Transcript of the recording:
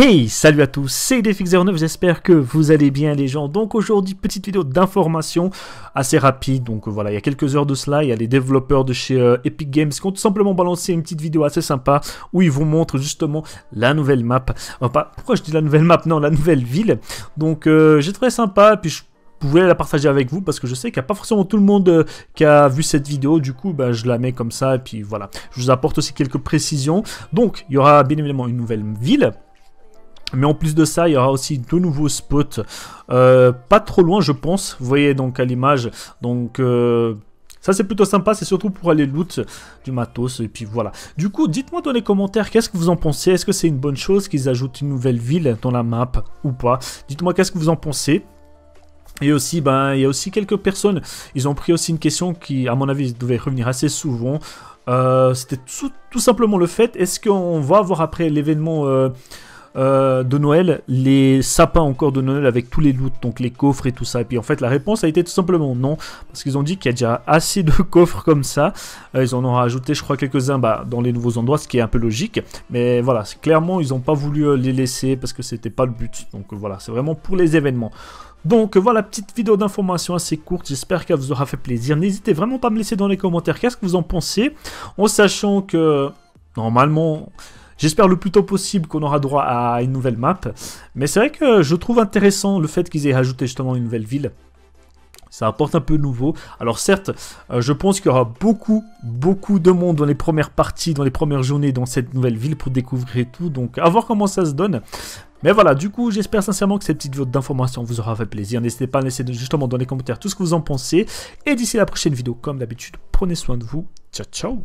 Hey, salut à tous, c'est idefix09, j'espère que vous allez bien les gens. Donc aujourd'hui, petite vidéo d'information assez rapide. Donc voilà, il y a quelques heures de cela, il y a les développeurs de chez Epic Games qui ont tout simplement balancé une petite vidéo assez sympa où ils vous montrent justement la nouvelle map. Pourquoi je dis la nouvelle map? Non, la nouvelle ville. Donc j'ai trouvé sympa, puis je pouvais la partager avec vous parce que je sais qu'il n'y a pas forcément tout le monde qui a vu cette vidéo. Du coup, je la mets comme ça et puis voilà. Je vous apporte aussi quelques précisions. Donc, il y aura bien évidemment une nouvelle ville. Mais en plus de ça, il y aura aussi deux nouveaux spots, pas trop loin je pense, vous voyez donc à l'image, donc ça c'est plutôt sympa, c'est surtout pour aller loot du matos, et puis voilà. Du coup, dites-moi dans les commentaires, qu'est-ce que vous en pensez, est-ce que c'est une bonne chose qu'ils ajoutent une nouvelle ville dans la map ou pas? Dites-moi qu'est-ce que vous en pensez. Et aussi, il y a aussi quelques personnes, ils ont pris aussi une question qui, à mon avis, devait revenir assez souvent, c'était tout simplement le fait, est-ce qu'on va avoir après l'événement de Noël, les sapins encore de Noël avec tous les loots, donc les coffres et tout ça. Et puis en fait la réponse a été tout simplement non, parce qu'ils ont dit qu'il y a déjà assez de coffres comme ça. Ils en ont rajouté je crois quelques-uns dans les nouveaux endroits, ce qui est un peu logique. Mais voilà, clairement ils n'ont pas voulu les laisser parce que c'était pas le but. Donc voilà, c'est vraiment pour les événements. Donc voilà, petite vidéo d'information assez courte, j'espère qu'elle vous aura fait plaisir. N'hésitez vraiment pas à me laisser dans les commentaires qu'est-ce que vous en pensez, en sachant que normalement... J'espère le plus tôt possible qu'on aura droit à une nouvelle map. Mais c'est vrai que je trouve intéressant le fait qu'ils aient ajouté justement une nouvelle ville. Ça apporte un peu nouveau. Alors certes, je pense qu'il y aura beaucoup de monde dans les premières parties, dans les premières journées dans cette nouvelle ville pour découvrir et tout. Donc à voir comment ça se donne. Mais voilà, du coup, j'espère sincèrement que cette petite vidéo d'information vous aura fait plaisir. N'hésitez pas à laisser justement dans les commentaires tout ce que vous en pensez. Et d'ici la prochaine vidéo, comme d'habitude, prenez soin de vous. Ciao, ciao!